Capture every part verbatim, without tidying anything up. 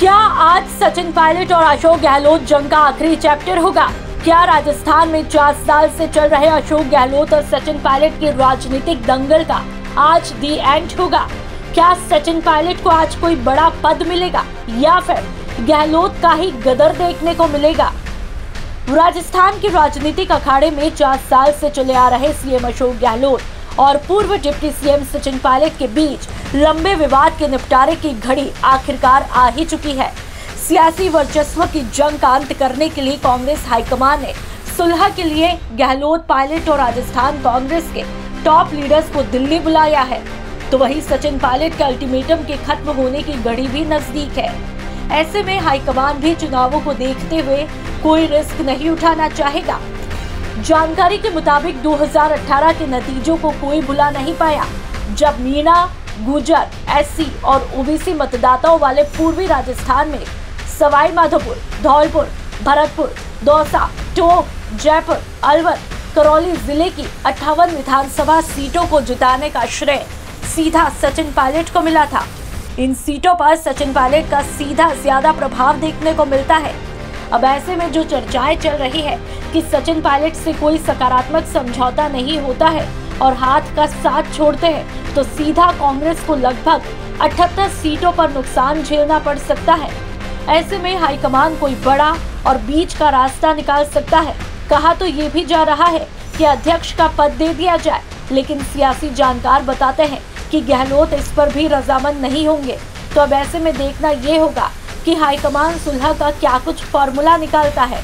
क्या आज सचिन पायलट और अशोक गहलोत जंग का आखिरी चैप्टर होगा? क्या राजस्थान में चार साल से चल रहे अशोक गहलोत और सचिन पायलट के राजनीतिक दंगल का आज दी एंड होगा? क्या सचिन पायलट को आज कोई बड़ा पद मिलेगा या फिर गहलोत का ही गदर देखने को मिलेगा? राजस्थान के राजनीतिक अखाड़े में चार साल से चले आ रहे सीएम अशोक गहलोत और पूर्व डिप्टी सीएम सचिन पायलट के बीच लंबे विवाद के निपटारे की घड़ी आखिरकार आ ही चुकी है। सियासी वर्चस्व की जंग का अंत करने के लिए कांग्रेस हाईकमान ने सुलह के लिए गहलोत, पायलट और राजस्थान कांग्रेस के टॉप लीडर्स को दिल्ली बुलाया है, तो वहीं सचिन पायलट के अल्टीमेटम के खत्म होने की घड़ी भी नजदीक है। ऐसे में हाईकमान भी चुनावों को देखते हुए कोई रिस्क नहीं उठाना चाहेगा। जानकारी के मुताबिक दो हजार अठारह के नतीजों को कोई भुला नहीं पाया, जब मीणा गुजर, एससी और ओबीसी मतदाताओं वाले पूर्वी राजस्थान में सवाई माधोपुर, धौलपुर, भरतपुर, दौसा, टोंक, जयपुर, अलवर, करोली जिले की अट्ठावन विधानसभा सीटों को जिताने का श्रेय सीधा सचिन पायलट को मिला था। इन सीटों पर सचिन पायलट का सीधा ज्यादा प्रभाव देखने को मिलता है। अब ऐसे में जो चर्चाएं चल रही है कि सचिन पायलट से कोई सकारात्मक समझौता नहीं होता है और हाथ का साथ छोड़ते हैं तो सीधा कांग्रेस को लगभग अठहत्तर सीटों पर नुकसान झेलना पड़ सकता है। ऐसे में हाईकमान कोई बड़ा और बीच का रास्ता निकाल सकता है। कहा तो ये भी जा रहा है कि अध्यक्ष का पद दे दिया जाए, लेकिन सियासी जानकार बताते हैं कि गहलोत इस पर भी रजामंद नहीं होंगे। तो अब ऐसे में देखना ये होगा कि हाईकमान सुलह का क्या कुछ फॉर्मूला निकालता है।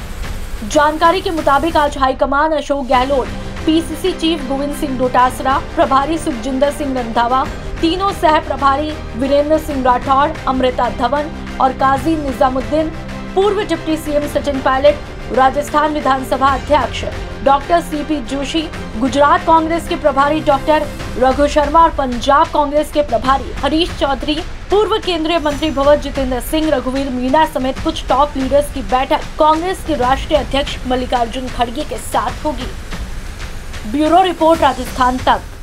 जानकारी के मुताबिक आज high command Ashok Gehlot, PCC chief Govind Singh Dotasra, प्रभारी सुखजिंदर सिंह रंधावा, तीनों सह प्रभारी वीरेंद्र सिंह राठौर, अमृता धवन और काजी निजामुद्दीन, पूर्व डिप्टी सीएम सचिन पायलट, राजस्थान विधानसभा अध्यक्ष डॉक्टर सीपी जोशी, गुजरात कांग्रेस के प्रभारी डॉक्टर रघु शर्मा और पंजाब कांग्रेस के प्रभारी हरीश चौधरी, पूर्व केंद्रीय मंत्री भंवर जितेंद्र सिंह, रघुवीर मीणा समेत कुछ टॉप लीडर्स की बैठक कांग्रेस के राष्ट्रीय अध्यक्ष मल्लिकार्जुन खड़गे के साथ होगी। ब्यूरो रिपोर्ट, राजस्थान तक।